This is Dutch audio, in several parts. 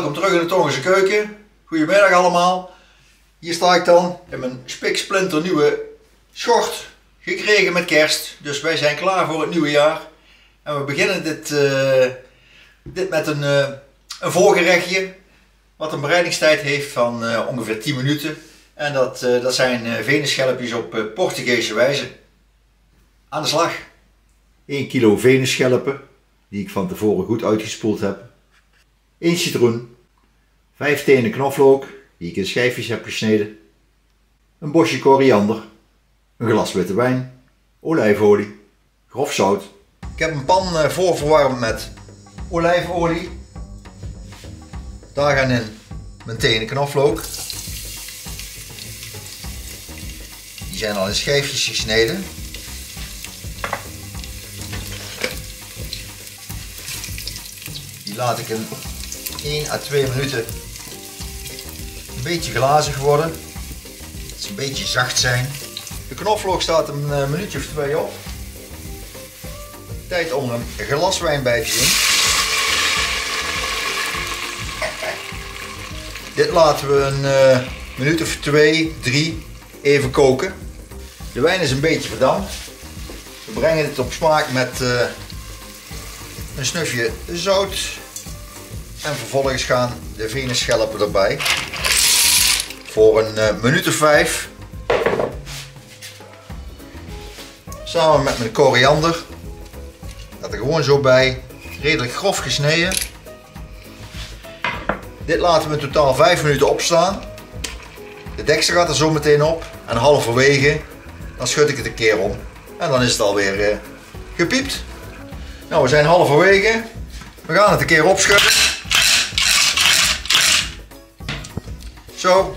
Welkom terug in de Tongense keuken. Goedemiddag allemaal. Hier sta ik dan in mijn spiksplinternieuwe schort, gekregen met kerst. Dus wij zijn klaar voor het nieuwe jaar. En we beginnen dit met een voorgerechtje, wat een bereidingstijd heeft van ongeveer 10 minuten. En dat zijn venusschelpjes op Portugese wijze. Aan de slag. 1 kilo venusschelpen, die ik van tevoren goed uitgespoeld heb. 1 citroen, 5 tenen knoflook, die ik in schijfjes heb gesneden, een bosje koriander, een glas witte wijn, olijfolie, grof zout. Ik heb een pan voorverwarmd met olijfolie. Daar gaan in mijn tenen knoflook. Die zijn al in schijfjes gesneden. Die laat ik in 1 à 2 minuten een beetje glazig worden, dat ze een beetje zacht zijn. De knoflook staat een minuutje of 2 op. Tijd om een glas wijn bij te doen. Dit laten we een minuut of 2, 3 even koken. De wijn is een beetje verdampt. We brengen dit op smaak met een snufje zout. En vervolgens gaan de venusschelpen erbij. Voor een minuut of 5. Samen met mijn koriander. Dat er gewoon zo bij. Redelijk grof gesneden. Dit laten we in totaal 5 minuten opstaan. De deksel gaat er zo meteen op. En halverwege dan schud ik het een keer om. En dan is het alweer gepiept. Nou, we zijn halverwege. We gaan het een keer opschudden. Zo.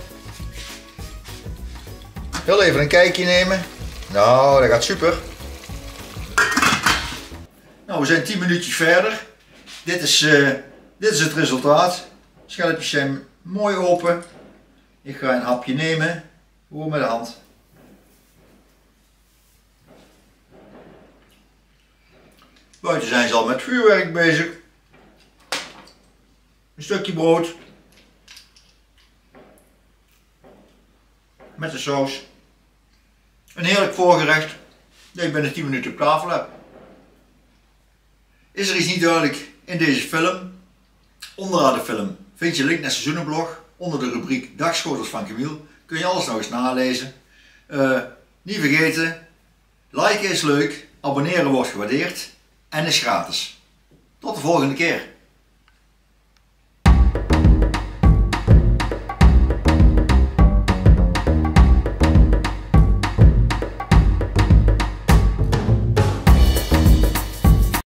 Heel even een kijkje nemen. Nou, dat gaat super. Nou, we zijn 10 minuutjes verder. Dit is het resultaat. Schelpjes zijn mooi open. Ik ga een hapje nemen. Gewoon met de hand. Buiten zijn ze al met vuurwerk bezig. Een stukje brood. Met de saus. Een heerlijk voorgerecht. Dat ik binnen 10 minuten op tafel heb. Is er iets niet duidelijk in deze film? Onderaan de film vind je link naar seizoenen blog. Onder de rubriek Dagschotels van Camille. Kun je alles nog eens nalezen. Niet vergeten. Liken is leuk. Abonneren wordt gewaardeerd. En is gratis. Tot de volgende keer.